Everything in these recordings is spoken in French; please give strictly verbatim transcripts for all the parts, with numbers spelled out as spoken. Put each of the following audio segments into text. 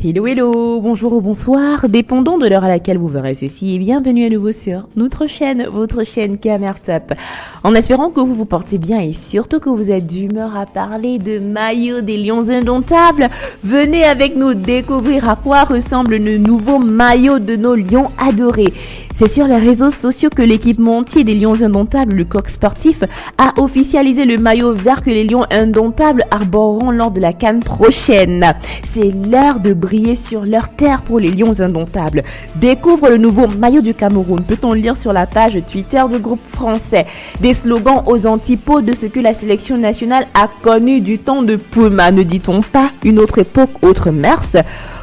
Hello hello, bonjour ou bonsoir, dépendant de l'heure à laquelle vous verrez ceci et bienvenue à nouveau sur notre chaîne, votre chaîne CamerTop. En espérant que vous vous portez bien et surtout que vous êtes d'humeur à parler de maillot des Lions Indomptables, venez avec nous découvrir à quoi ressemble le nouveau maillot de nos Lions adorés. C'est sur les réseaux sociaux que l'équipementier des Lions Indomptables, le Coq Sportif, a officialisé le maillot vert que les Lions Indomptables arboreront lors de la CAN prochaine. C'est l'heure de briller sur leur terre pour les Lions Indomptables. Découvre le nouveau maillot du Cameroun. Peut-on lire sur la page Twitter du groupe français des slogans aux antipodes de ce que la sélection nationale a connu du temps de Puma. Ne dit-on pas une autre époque, autre mœurs?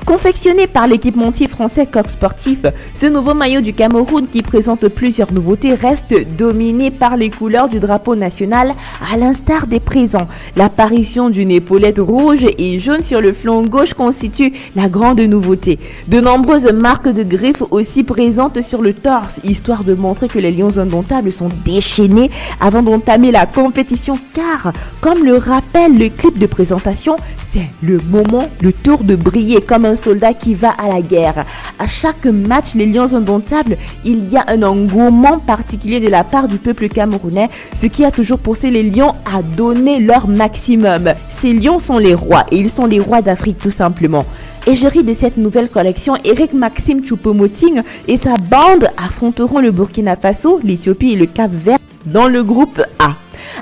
Confectionné par l'équipementier français Coq Sportif, ce nouveau maillot du Cameroun qui présente plusieurs nouveautés reste dominé par les couleurs du drapeau national à l'instar des présents. L'apparition d'une épaulette rouge et jaune sur le flanc gauche constitue la grande nouveauté. De nombreuses marques de griffes aussi présentes sur le torse, histoire de montrer que les Lions Indomptables sont déchaînés avant d'entamer la compétition car, comme le rappelle le clip de présentation, c'est le moment, le tour de briller comme un soldat qui va à la guerre. À chaque match, les Lions Indomptables, il y a un engouement particulier de la part du peuple camerounais, ce qui a toujours poussé les Lions à donner leur maximum. Ces Lions sont les rois et ils sont les rois d'Afrique tout simplement. Égérie de cette nouvelle collection, Eric Maxim Choupo-Moting et sa bande affronteront le Burkina Faso, l'Éthiopie et le Cap-Vert dans le groupe A.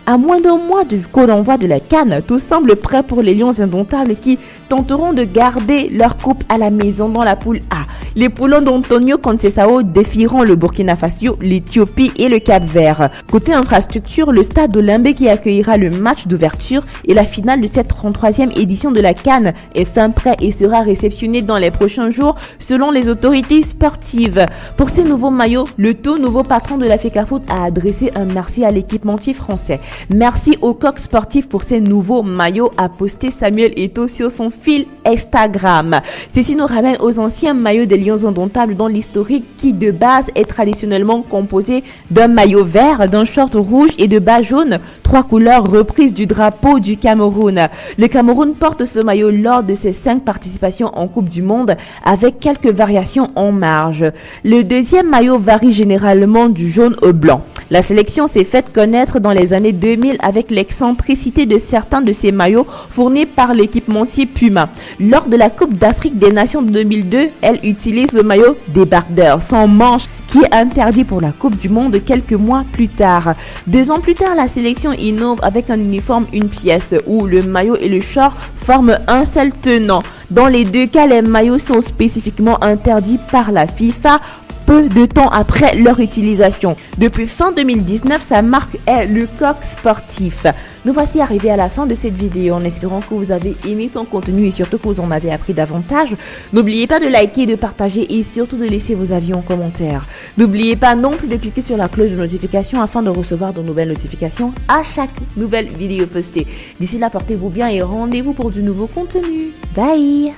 À moins d'un mois du coup d'envoi de la CAN, tout semble prêt pour les Lions Indomptables qui tenteront de garder leur coupe à la maison dans la poule A. Les poulains d'Antonio Contessao défieront le Burkina Faso, l'Éthiopie et le Cap-Vert. Côté infrastructure, le stade Olembé qui accueillera le match d'ouverture et la finale de cette trente-troisième édition de la CAN est fin prêt et sera réceptionné dans les prochains jours selon les autorités sportives. Pour ces nouveaux maillots, le tout nouveau patron de la FECAFOOT a adressé un merci à l'équipementier français. Merci au Coq Sportif pour ces nouveaux maillots, a posté Samuel Eto'o sur son fil Instagram. Ceci nous ramène aux anciens maillots des Lions Indomptables dans l'historique qui de base est traditionnellement composé d'un maillot vert, d'un short rouge et de bas jaune, trois couleurs reprises du drapeau du Cameroun. Le Cameroun porte ce maillot lors de ses cinq participations en Coupe du Monde avec quelques variations en marge. Le deuxième maillot varie généralement du jaune au blanc. La sélection s'est faite connaître dans les années deux mille avec l'excentricité de certains de ces maillots fournis par l'équipementier Puma. Lors de la Coupe d'Afrique des Nations de deux mille deux, elle utilise le maillot débardeur sans manches qui est interdit pour la Coupe du Monde quelques mois plus tard. Deux ans plus tard, la sélection innove avec un uniforme une pièce où le maillot et le short forment un seul tenant. Dans les deux cas, les maillots sont spécifiquement interdits par la FIFA peu de temps après leur utilisation. Depuis fin deux mille dix-neuf, sa marque est le Coq Sportif. Nous voici arrivés à la fin de cette vidéo en espérant que vous avez aimé son contenu et surtout que vous en avez appris davantage. N'oubliez pas de liker, de partager et surtout de laisser vos avis en commentaire. N'oubliez pas non plus de cliquer sur la cloche de notification afin de recevoir de nouvelles notifications à chaque nouvelle vidéo postée. D'ici là, portez-vous bien et rendez-vous pour du nouveau contenu. Bye!